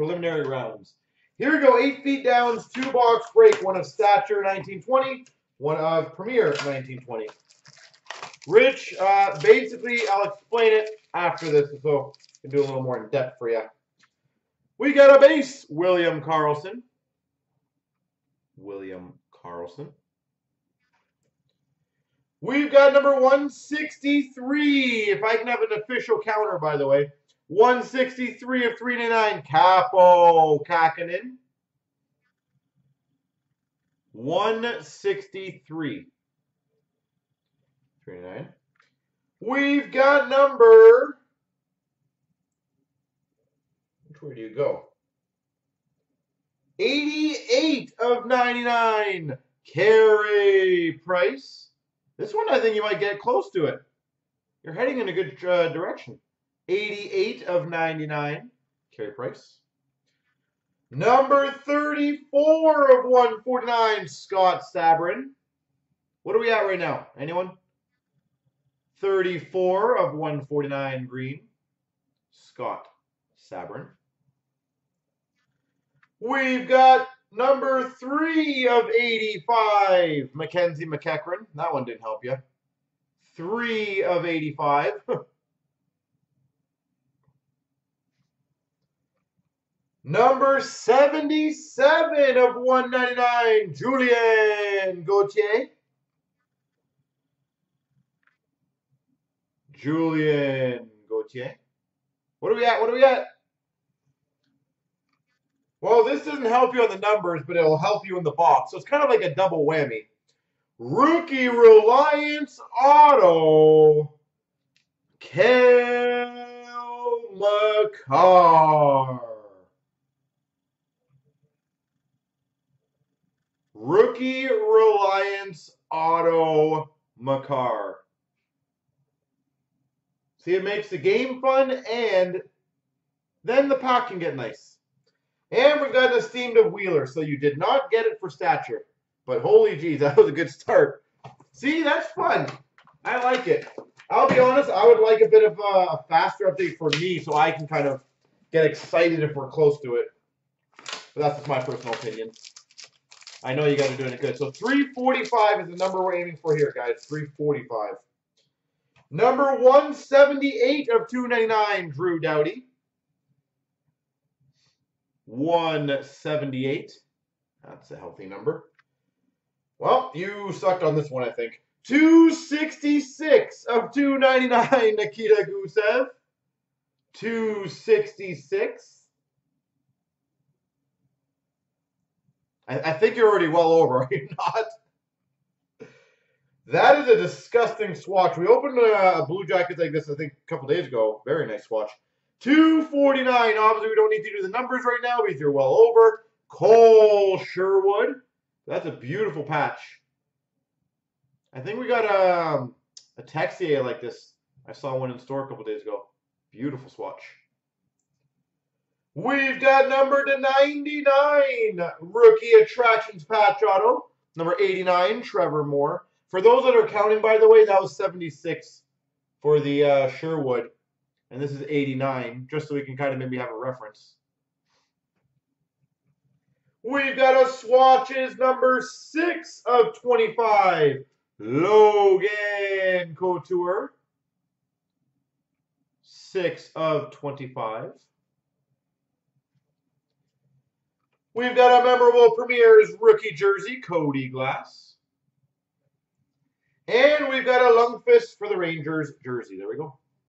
preliminary rounds. Here we go, 8 feet downs, 2 box break, one of Stature 1920, one of Premier 1920. Rich, basically, I'll explain it after this, so I can do a little more in depth for you. We got a base, William Carlson. William Carlson. We've got number 163, if I can have an official counter, by the way. 163 of 399, Kapo Kakanen. 163. 39. We've got number. Which way do you go? 88 of 99. Carey Price. This one, I think you might get close to it. You're heading in a good direction. 88 of 99. Carey Price. Number 34 of 149. Scott Sabrin. What are we at right now? Anyone? 34 of 149 green, Scott Sabrin. We've got number 3 of 85, Mackenzie McEachran. That one didn't help you. 3 of 85. Number 77 of 199, Julian Gauthier. Julian Gauthier. What are we at? What are we at? Well, this doesn't help you on the numbers, but it'll help you in the box. So it's kind of like a double whammy. Rookie Reliance Auto Makar. Rookie Reliance Auto Makar. See, it makes the game fun, and then the pack can get nice. And we've got an esteemed of Wheeler, so you did not get it for Stature. But holy geez, that was a good start. See, that's fun. I like it. I'll be honest, I would like a bit of a faster update for me so I can kind of get excited if we're close to it. But that's just my personal opinion. I know you guys are doing it good. So 345 is the number we're aiming for here, guys. 345. Number 178 of 299, Drew Doughty. 178. That's a healthy number. Well, you sucked on this one, I think. 266 of 299, Nikita Gusev. 266. I think you're already well over, are you not? That is a disgusting swatch. We opened a Blue Jacket like this, I think, a couple days ago. Very nice swatch. 249. Obviously, we don't need to do the numbers right now because you're well over. Cole Sherwood. That's a beautiful patch. I think we got a Texier like this. I saw one in the store a couple days ago. Beautiful swatch. We've got number to 99. Rookie Attractions patch auto. Number 89, Trevor Moore. For those that are counting, by the way, that was 76 for the Sherwood. And this is 89, just so we can kind of maybe have a reference. We've got a swatches number 6 of 25. Logan Couture. 6 of 25. We've got a memorable Premier's rookie jersey, Cody Glass. And we've got a Lungfist for the Rangers jersey. There we go.